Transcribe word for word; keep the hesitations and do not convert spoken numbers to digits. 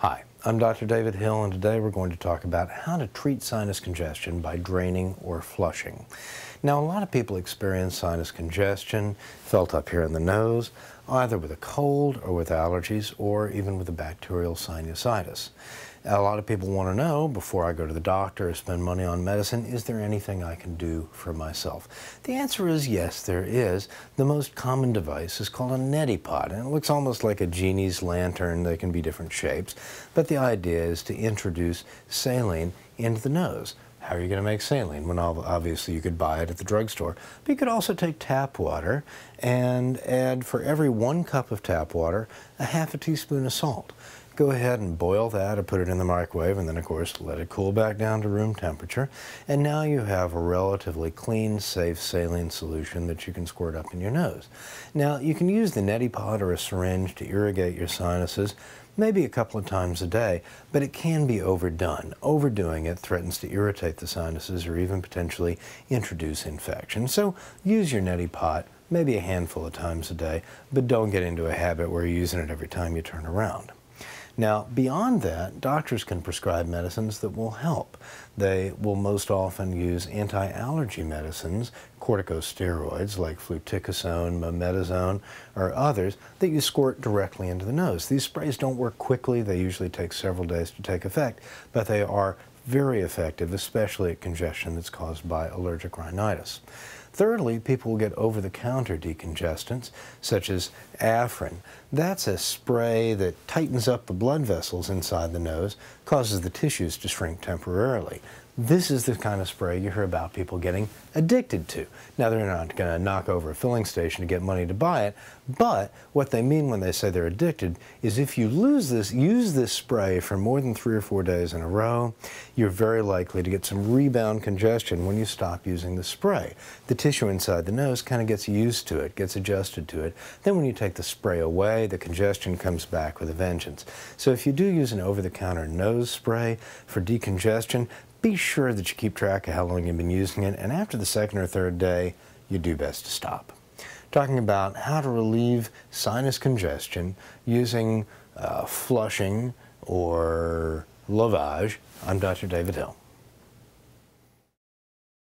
Hi, I'm Doctor David Hill, and today we're going to talk about how to treat sinus congestion by draining or flushing. Now, a lot of people experience sinus congestion felt up here in the nose, either with a cold or with allergies or even with a bacterial sinusitis. A lot of people want to know, before I go to the doctor or spend money on medicine, is there anything I can do for myself? The answer is yes, there is. The most common device is called a neti pot, and it looks almost like a genie's lantern. They can be different shapes, but the idea is to introduce saline into the nose. How are you going to make saline? When obviously you could buy it at the drugstore. But you could also take tap water and add, for every one cup of tap water, a half a teaspoon of salt. Go ahead and boil that or put it in the microwave, and then of course let it cool back down to room temperature, and now you have a relatively clean, safe saline solution that you can squirt up in your nose. Now, you can use the neti pot or a syringe to irrigate your sinuses maybe a couple of times a day, but it can be overdone. Overdoing it threatens to irritate the sinuses or even potentially introduce infection. So use your neti pot maybe a handful of times a day, but don't get into a habit where you're using it every time you turn around. Now, beyond that, doctors can prescribe medicines that will help. They will most often use anti-allergy medicines, corticosteroids like fluticasone, mometasone, or others that you squirt directly into the nose. These sprays don't work quickly. They usually take several days to take effect, but they are very effective, especially at congestion that's caused by allergic rhinitis. Thirdly, people will get over-the-counter decongestants, such as Afrin. That's a spray that tightens up the blood vessels inside the nose, causes the tissues to shrink temporarily. This is the kind of spray you hear about people getting addicted to. Now, they're not going to knock over a filling station to get money to buy it, but what they mean when they say they're addicted is if you lose this, use this spray for more than three or four days in a row, you're very likely to get some rebound congestion when you stop using the spray. The tissue inside the nose kind of gets used to it, gets adjusted to it. Then when you take the spray away, the congestion comes back with a vengeance. So if you do use an over-the-counter nose spray for decongestion, be sure that you keep track of how long you've been using it, and after the second or third day, you do best to stop. Talking about how to relieve sinus congestion using uh, flushing or lavage, I'm Doctor David Hill.